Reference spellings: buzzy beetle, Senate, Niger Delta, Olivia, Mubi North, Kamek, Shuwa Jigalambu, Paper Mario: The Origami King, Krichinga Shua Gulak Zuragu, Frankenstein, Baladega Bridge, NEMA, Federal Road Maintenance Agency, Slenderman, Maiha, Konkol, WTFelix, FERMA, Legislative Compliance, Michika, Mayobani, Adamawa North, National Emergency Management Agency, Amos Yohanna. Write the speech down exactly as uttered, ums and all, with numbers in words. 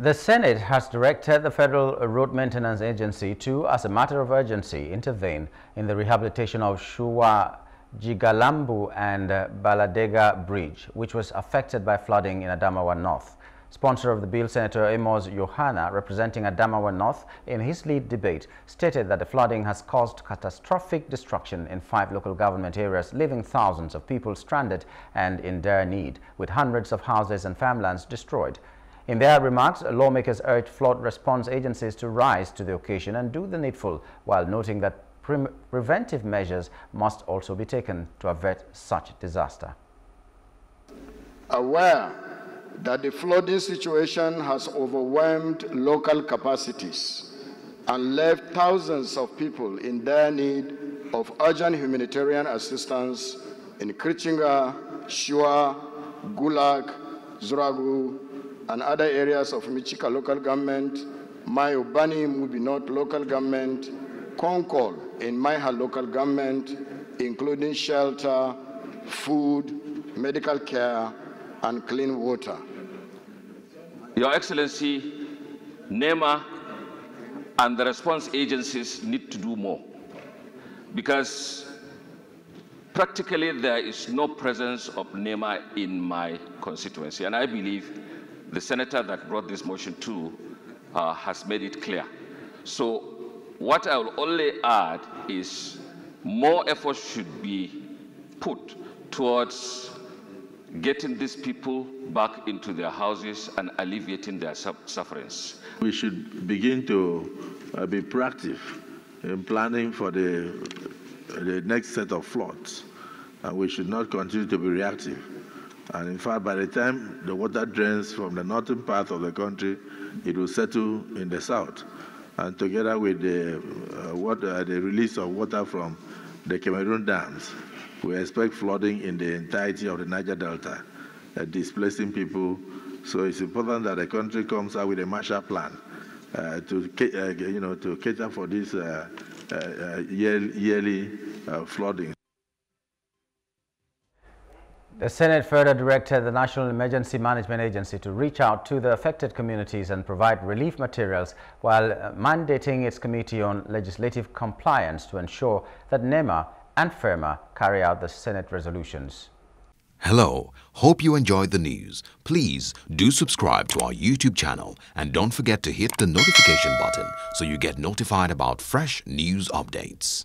The Senate has directed the Federal Road Maintenance Agency to, as a matter of urgency, intervene in the rehabilitation of Shuwa Jigalambu and Baladega Bridge, which was affected by flooding in Adamawa North. Sponsor of the bill, Senator Amos Yohanna, representing Adamawa North, in his lead debate, stated that the flooding has caused catastrophic destruction in five local government areas, leaving thousands of people stranded and in dire need, with hundreds of houses and farmlands destroyed. In their remarks, lawmakers urged flood response agencies to rise to the occasion and do the needful, while noting that pre preventive measures must also be taken to avert such disaster. Aware that the flooding situation has overwhelmed local capacities and left thousands of people in dire need of urgent humanitarian assistance in Krichinga, Shua, Gulak, Zuragu, and other areas of Michika local government, Mayobani, Mubi North local government, Konkol in Maiha local government, including shelter, food, medical care, and clean water. Your Excellency, NEMA and the response agencies need to do more, because practically there is no presence of NEMA in my constituency, and I believe the senator that brought this motion to uh, has made it clear. So what I will only add is more effort should be put towards getting these people back into their houses and alleviating their sufferings. We should begin to uh, be proactive in planning for the, the next set of floods. And we should not continue to be reactive. And in fact, by the time the water drains from the northern part of the country, it will settle in the south. And together with the, uh, water, the release of water from the Cameroon dams, we expect flooding in the entirety of the Niger Delta, uh, displacing people. So it's important that the country comes out with a Marshall Plan uh, to, uh, you know, to cater for this uh, uh, yearly uh, flooding. The Senate further directed the National Emergency Management Agency to reach out to the affected communities and provide relief materials, while mandating its Committee on Legislative Compliance to ensure that NEMA and FERMA carry out the Senate resolutions. Hello, hope you enjoyed the news. Please do subscribe to our YouTube channel and don't forget to hit the notification button so you get notified about fresh news updates.